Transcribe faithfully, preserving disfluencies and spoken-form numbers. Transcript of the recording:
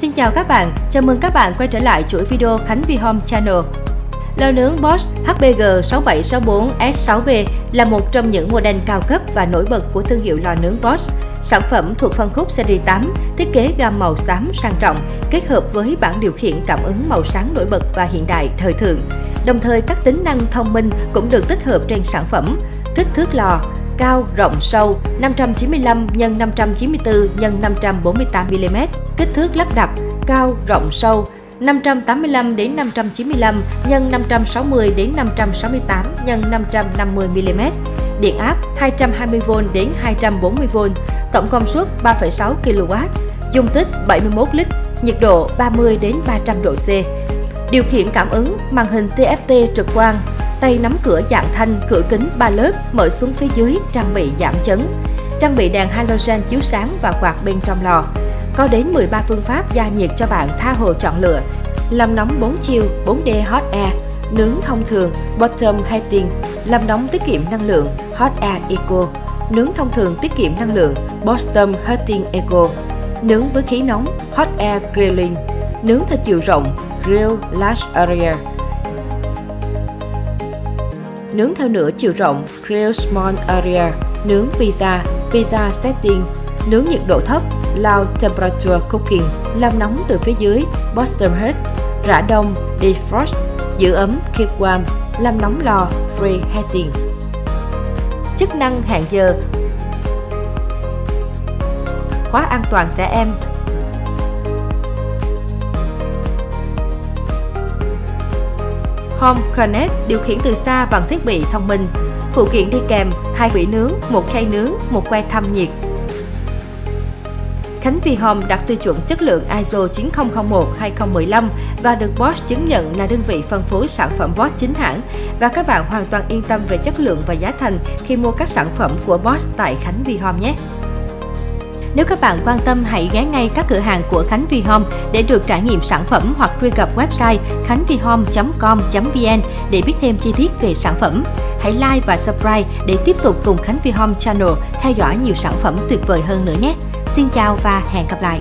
Xin chào các bạn, chào mừng các bạn quay trở lại chuỗi video Khánh Vy Home Channel. Lò nướng Bosch H B G sáu bảy sáu bốn S sáu B là một trong những model cao cấp và nổi bật của thương hiệu lò nướng Bosch. Sản phẩm thuộc phân khúc series tám, thiết kế gam màu xám sang trọng, kết hợp với bảng điều khiển cảm ứng màu sáng nổi bật và hiện đại thời thượng. Đồng thời các tính năng thông minh cũng được tích hợp trên sản phẩm. Kích thước lò cao, rộng, sâu năm trăm chín mươi lăm nhân năm trăm chín mươi tư nhân năm trăm bốn mươi tám mi li mét. Kích thước lắp đặt cao, rộng, sâu năm trăm tám mươi lăm đến năm trăm chín mươi lăm nhân năm trăm sáu mươi đến năm trăm sáu mươi tám nhân năm trăm năm mươi mi li mét. Điện áp hai trăm hai mươi vôn đến hai trăm bốn mươi vôn, tổng công suất ba phẩy sáu ki lô oát, dung tích bảy mươi mốt lít, nhiệt độ ba mươi đến ba trăm độ C. Điều khiển cảm ứng màn hình T F T trực quang, tay nắm cửa dạng thanh, cửa kính ba lớp mở xuống phía dưới, trang bị giảm chấn, trang bị đèn halogen chiếu sáng và quạt bên trong lò. Có đến mười ba phương pháp gia nhiệt cho bạn tha hồ chọn lựa: làm nóng bốn chiều, bốn D Hot Air, nướng thông thường, bottom heating, làm nóng tiết kiệm năng lượng, Hotair Eco, nướng thông thường tiết kiệm năng lượng, bottom heating Eco, nướng với khí nóng, Hotair Grilling, nướng theo chiều rộng, Grill Large Area, nướng theo nửa chiều rộng, Grill Small Area, nướng pizza, Pizza setting, nướng nhiệt độ thấp, Low Temperature Cooking, làm nóng từ phía dưới, Bottom Heat, rã đông, Defrost, giữ ấm, Keep Warm, làm nóng lò, Free Heating. Chức năng hẹn giờ, khóa an toàn trẻ em, Home Connect điều khiển từ xa bằng thiết bị thông minh. Phụ kiện đi kèm: hai vỉ nướng, một khay nướng, một que thăm nhiệt. Khánh Vy Home đạt tiêu chuẩn chất lượng I S O chín không không một hai không một năm và được Bosch chứng nhận là đơn vị phân phối sản phẩm Bosch chính hãng, và các bạn hoàn toàn yên tâm về chất lượng và giá thành khi mua các sản phẩm của Bosch tại Khánh Vy Home nhé. Nếu các bạn quan tâm, hãy ghé ngay các cửa hàng của Khánh Vy Home để được trải nghiệm sản phẩm hoặc truy cập website khanhvyhome chấm com chấm vn để biết thêm chi tiết về sản phẩm. Hãy like và subscribe để tiếp tục cùng Khánh Vy Home Channel theo dõi nhiều sản phẩm tuyệt vời hơn nữa nhé. Xin chào và hẹn gặp lại!